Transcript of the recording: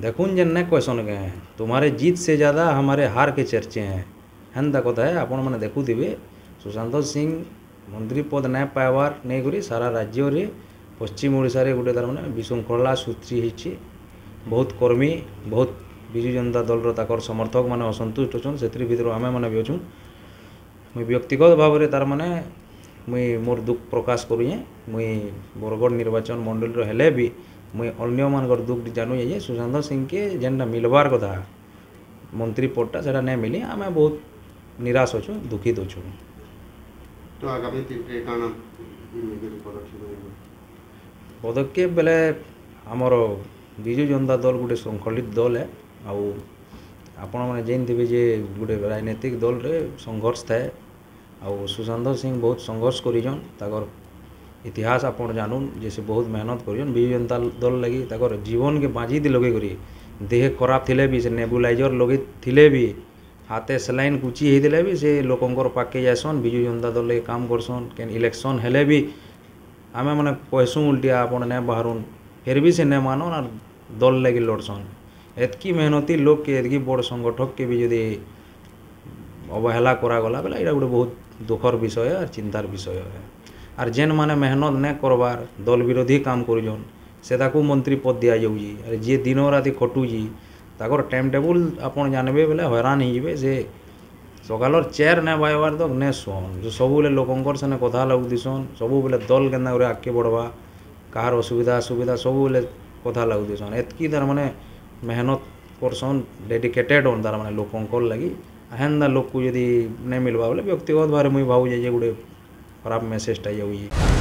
देखून जेन्ना क्वेश्चन के हैं तुम्हारे जीत से ज़्यादा हमारे हार के चर्चे हैं हेन्ता कथा आपण मैंने देखुबे सुशांत सिंह मंत्री पद ना पाइबार नहीं करी सारा राज्य रे पश्चिम ओडिशा रे गोटे तार माने विशृंखला सृष्टि होती बहुत कर्मी बहुत विजु जनता दल रकर समर्थक मैंने असंतुष्ट अच्छन से भर आम मैंने भी अच्छुं मुई व्यक्तिगत भाव में तार माने मुई मोर दुख प्रकाश करुए मुई बरगढ़ निर्वाचन मंडल हेले भी मुई अन्य मानकर दुख जानुए जे सुशांत सिंह के जेनटा मिलवार कथा मंत्री पदटा से नहीं मिली आम बहुत निराश अच्छुं दुखित अच्छुं। तो आगामी पदक्षेप बेले आमर विजु जनता दल गोटे संगठित दल है आउ आपण मैंने जेन थे जे गोटे राजनीतिक दल रे संघर्ष थाए आउ सुशांत सिंह बहुत संघर्ष करिजन ताकर इतिहास आपण जानून जैसे बहुत मेहनत करिजन विजु जनता दल लगी ताकर जीवन के बाजी लगे करी देह खराब थिले भी से नेबुलाइजर लगे थिले भी हाथे सलाइन कुची होते भी से लोकंर पाके जासन विजु जनता दल लगे काम करसन केन इलेक्शन हेले भी आम मैंने कहसूँ उल्टिया आप बाहरुन फिर भी से नहीं मानन और दल लगे लड़सन एतकी मेहनती लोग के एतकी बड़ संगठक के भी जदि अवहेला करागला बेला यहाँ गोटे बहुत दुखर विषय और चिंतार विषय है और जेन मैंने मेहनत नहीं करवार दल विरोधी काम करजन से मंत्री पद दि जाऊे जी दिन राति खटुजी ताकर टाइम टेबुल आपन जानबे बेले हैरान होइबे से सकाल चेयर ना बायबार तक ने सुन जो सबूले लोकंर से कथा लगुदीसन सबू बेले दल केन्दा करे आगे बढ़वा कहार असुविधा सुविधा सबूले कथा लगुदीसन एतकी तार माने मेहनत करसन डेडिकेटेड हन तार माने लोकंर लगी हेन्दा लोक को जदि नहीं मिलवा बोले व्यक्तिगत भाव मुई भावुजे जे गोटे खराब मेसेजटा जाऊे।